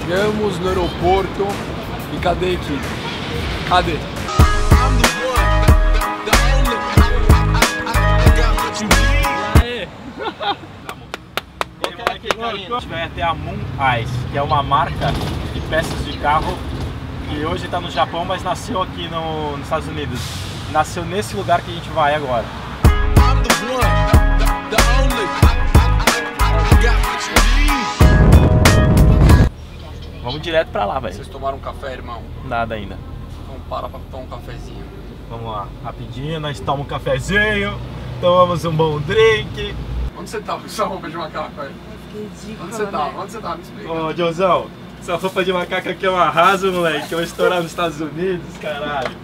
Chegamos no aeroporto e cadê a equipe? Cadê? Aê! A gente vai até a Mooneyes, que é uma marca de peças de carro que hoje está no Japão, mas nasceu aqui nos Estados Unidos. Nasceu nesse lugar que a gente vai agora. Vamos direto pra lá, velho. Vocês tomaram um café, irmão? Nada ainda. Então para pra tomar um cafezinho. Vamos lá, rapidinho, nós tomamos um cafezinho, tomamos um bom drink. Onde você tava com essa roupa de macaco aí? Onde você tava? Onde você tava? Me explica. Ô, Diozão, essa roupa de macaco aqui é um arraso, moleque. Eu estourar nos Estados Unidos, caralho.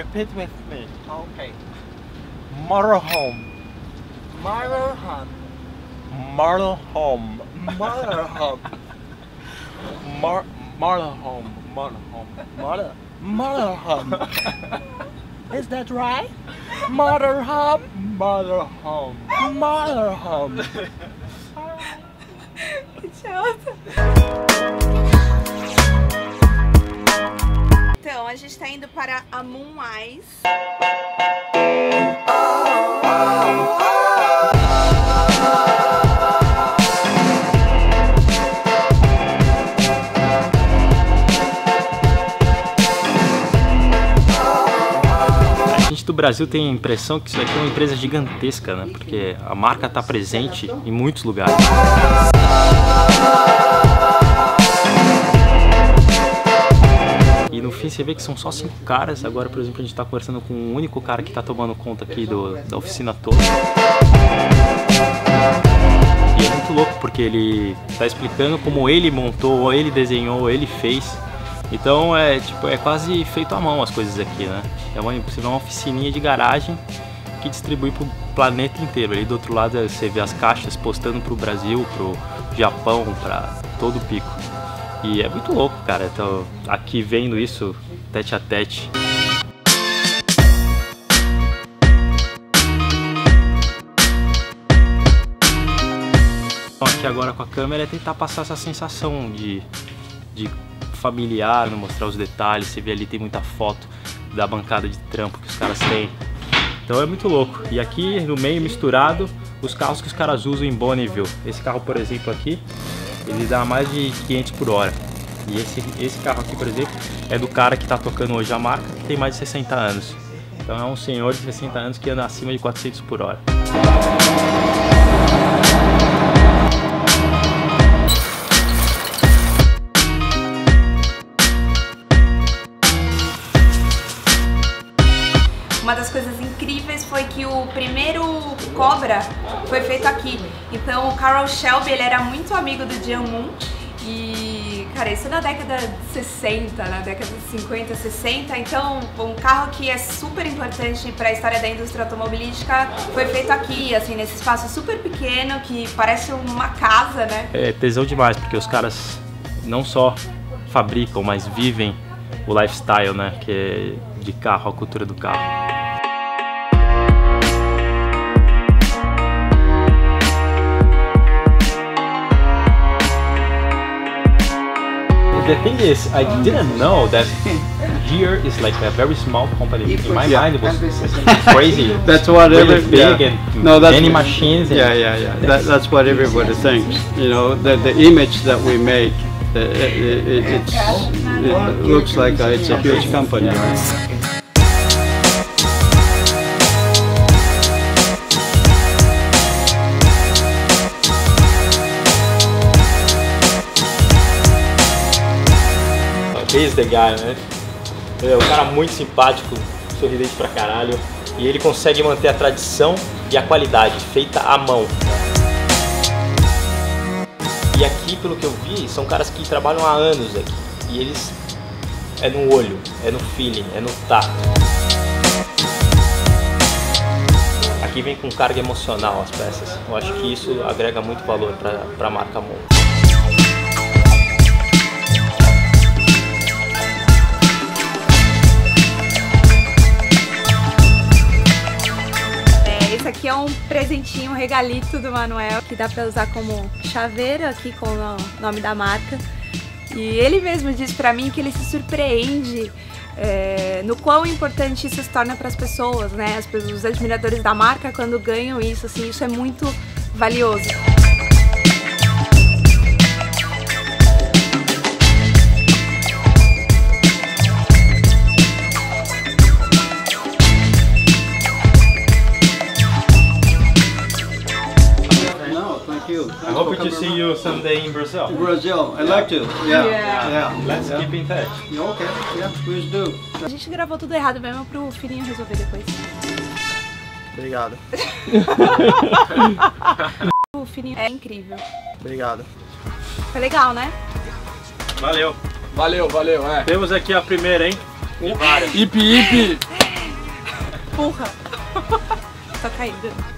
Repeat with me. Okay. Motorhome. Motorhome. Motorhome. Motorhome. Motorhome. Motorhome. Motorhome. Is that right? Motorhome. Motorhome. Motorhome. Então, a gente está indo para a Mooneyes. A gente do Brasil tem a impressão que isso aqui é uma empresa gigantesca, né? Porque a marca está presente em muitos lugares. E no fim você vê que são só 5 caras. Agora, por exemplo, a gente tá conversando com um único cara que tá tomando conta aqui da oficina toda. E é muito louco porque ele tá explicando como ele montou, ele desenhou, ele fez. Então é tipo, é quase feito à mão as coisas aqui, né? É uma oficininha de garagem que distribui pro planeta inteiro. Ali do outro lado você vê as caixas postando pro Brasil, pro Japão, pra todo o pico. E é muito louco, cara, eu tô aqui vendo isso tete a tete. Aqui agora com a câmera é tentar passar essa sensação de familiar, mostrar os detalhes. Você vê ali, tem muita foto da bancada de trampo que os caras têm. Então é muito louco. E aqui no meio misturado, os carros que os caras usam em Bonneville. Esse carro, por exemplo, aqui, ele dá mais de 500 por hora. E esse carro aqui, por exemplo, é do cara que está tocando hoje a marca, que tem mais de 60 anos. Então é um senhor de 60 anos que anda acima de 400 por hora. Uma das coisas incríveis foi que o primeiro Cobra foi feito aqui. Então o Carroll Shelby, ele era muito amigo do John Moon e, cara, isso na década de 60, na década de 50, 60. Então um carro que é super importante para a história da indústria automobilística foi feito aqui, assim, nesse espaço super pequeno que parece uma casa, né? É tesão demais, porque os caras não só fabricam, mas vivem o lifestyle, né? Que é de carro, a cultura do carro. The thing is, I didn't know that here is like a very small company. In my mind, it was crazy. That's what really big and no, that's many machines. And yeah. That's what everybody thinks. You know, the image that we make It looks like it's a huge company. He's the guy, né? É um cara muito simpático, sorridente pra caralho. E ele consegue manter a tradição e a qualidade, feita à mão. E aqui, pelo que eu vi, são caras que trabalham há anos aqui. E eles... é no olho, é no feeling, é no tato. Aqui vem com carga emocional as peças. Eu acho que isso agrega muito valor pra marca Moon. Aqui é um presentinho, um regalito do Manuel, que dá para usar como chaveiro aqui com o nome da marca. E ele mesmo diz para mim que ele se surpreende no quão importante isso se torna para as pessoas, né? Os admiradores da marca, quando ganham isso, assim, isso é muito valioso. I hope to see you someday in Brazil. Brazil, I'd like to. Yeah. Let's keep in touch. Okay, yeah, please do. A gente gravou tudo errado mesmo pro filhinho resolver depois. Obrigado. O filhinho é incrível. Obrigado. Foi legal, né? Valeu, é. Temos aqui a primeira, hein? Hipi, hipi. Porra. Tá caído.